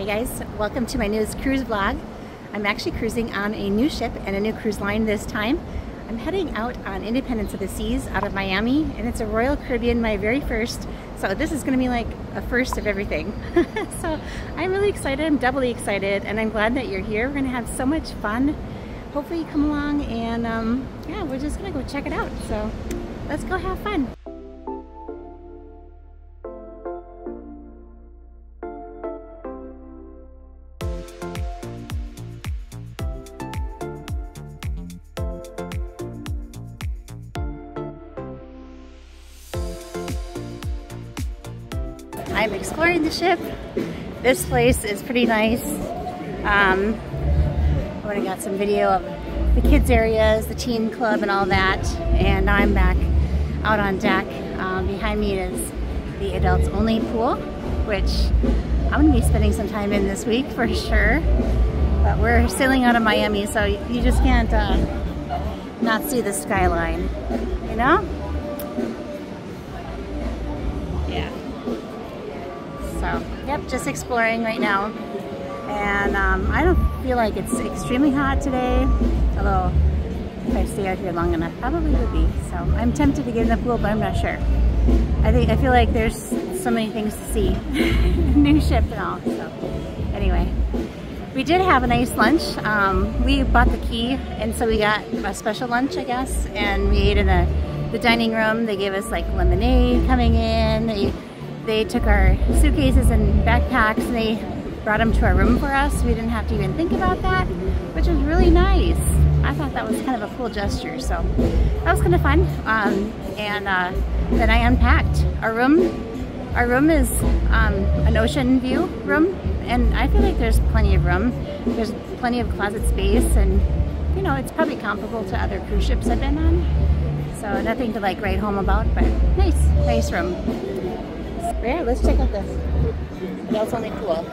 Hey guys, welcome to my newest cruise vlog. I'm actually cruising on a new ship and a new cruise line this time. I'm heading out on Independence of the Seas out of Miami, and it's a Royal Caribbean, my very first. So this is gonna be like a first of everything. So I'm really excited, I'm doubly excited, and I'm glad that you're here. We're gonna have so much fun. Hopefully you come along and yeah, we're just gonna go check it out. So let's go have fun. I'm exploring the ship. This place is pretty nice. I went and got some video of the kids areas, the teen club and all that. And now I'm back out on deck. Behind me is the adults only pool, which I'm gonna be spending some time in this week for sure. But we're sailing out of Miami, so you just can't not see the skyline, you know? So, yep, just exploring right now. And I don't feel like it's extremely hot today, although if I stay out here long enough, probably would be. So I'm tempted to get in the pool, but I'm not sure. I feel like there's so many things to see, new ship and all. So anyway, we did have a nice lunch. We bought the key, and so we got a special lunch, I guess, and we ate in the dining room. They gave us like lemonade coming in. They took our suitcases and backpacks and they brought them to our room for us. We didn't have to even think about that, which was really nice. I thought that was kind of a cool gesture, so that was kind of fun. Then I unpacked. Our room is an ocean view room, and I feel like there's plenty of room. There's plenty of closet space, and you know, it's probably comparable to other cruise ships I've been on. So nothing to like write home about, but nice room. Yeah, let's check out this. That's only cool.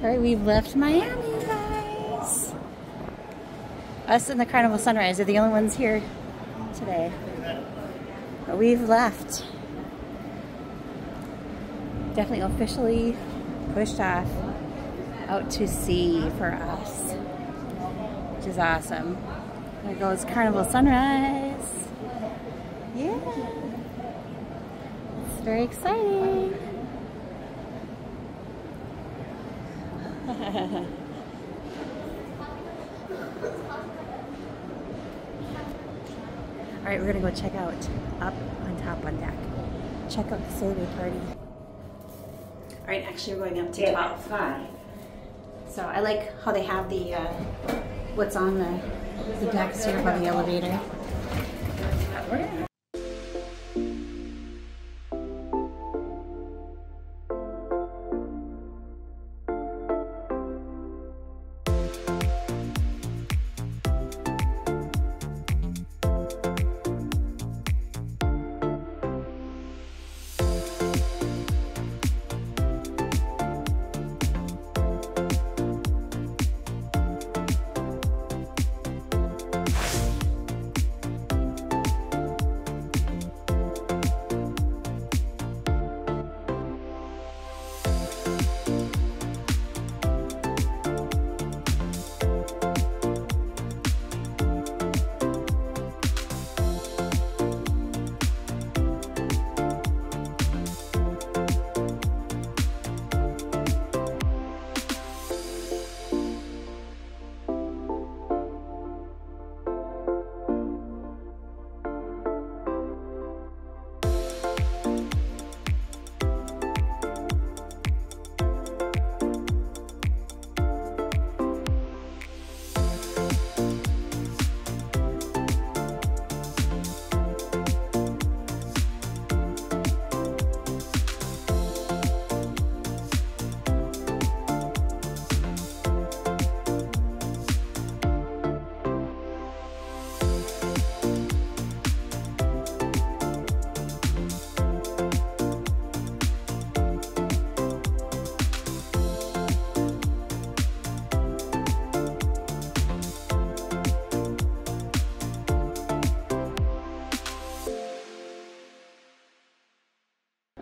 All right, we've left Miami, guys. Us and the Carnival Sunrise are the only ones here today. But we've left. Definitely officially pushed off out to sea for us, which is awesome. There goes Carnival Sunrise. Yeah. It's very exciting. All right, we're gonna go check out up on top on deck. Check out the sailor party. All right, actually we're going up to 12. So I like how they have the what's on the decks here by the elevator.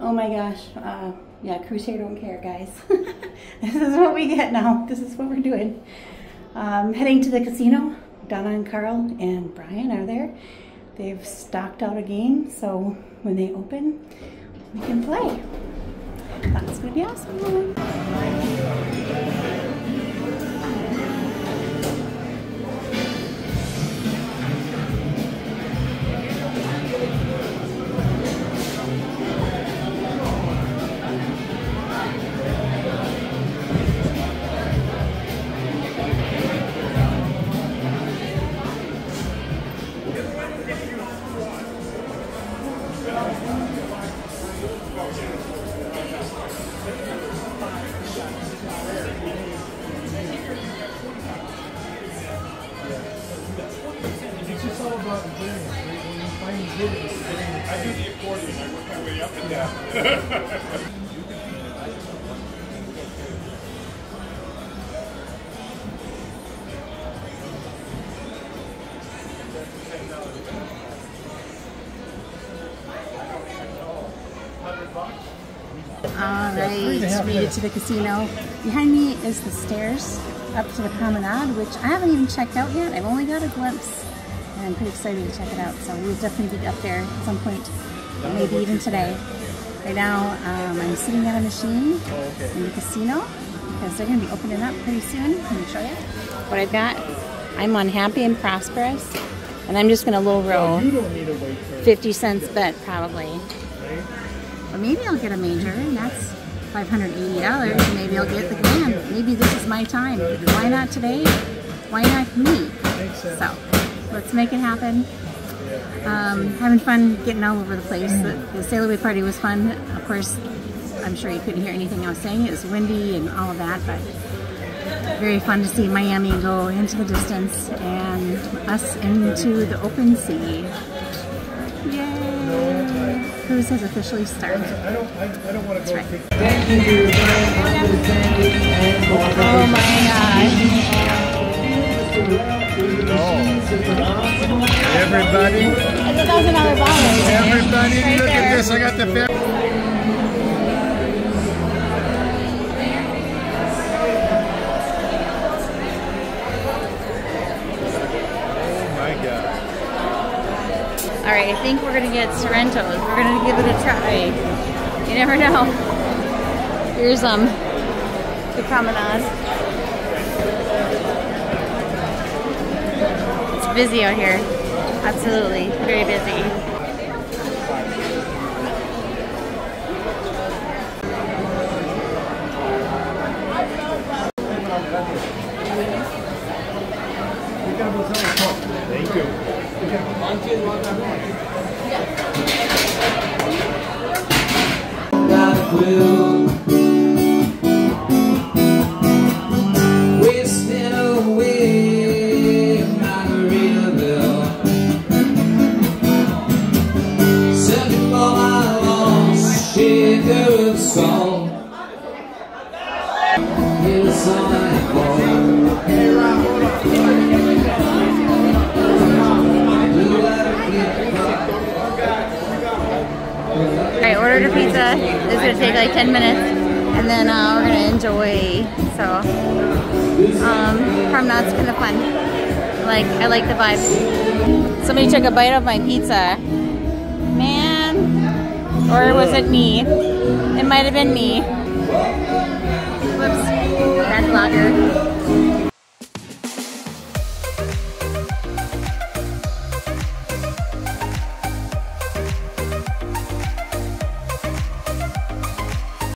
Oh my gosh, yeah, cruise here don't care, guys. This is what we get now. This is what we're doing. Heading to the casino. Donna and Carl and Brian are there. They've stocked out a game, so when they open, we can play. That's gonna be awesome. I do the accordion, I work my way up and down. Alright, made it to the casino. Behind me is the stairs up to the promenade, which I haven't even checked out yet. I've only got a glimpse. I'm pretty excited to check it out, so we'll definitely be up there at some point, maybe even today. Right now, I'm sitting at a machine in the casino, because they're going to be opening up pretty soon. Let me show you what I've got. I'm on Happy and Prosperous, and I'm just going to low roll 50 cents bet, probably. Or maybe I'll get a major, and that's $580, maybe I'll get the grand. Maybe this is my time. Why not today? Why not me? So. Let's make it happen. Having fun getting all over the place. The sail away party was fun. Of course, I'm sure you couldn't hear anything I was saying. It was windy and all of that, but very fun to see Miami go into the distance and us into the open sea. Yay! Cruise has officially started. That's right. Oh my gosh. Oh. Everybody. It's $1,000 bottle. Everybody, right look there. At this. I got the family. Oh my God. All right, I think we're gonna get Sorrento's. We're gonna give it a try. You never know. Here's the promenade. Busy out here. Absolutely. Very busy. Thank you. God will wasting away. Song. It's on that boy. Hey, Rob, hold on. Alright, ordered a pizza. It's gonna take like 10 minutes. And then we're gonna enjoy. So, prom night's kind of fun. I like the vibe. Somebody took a bite of my pizza. Man. Or was it me? It might have been me.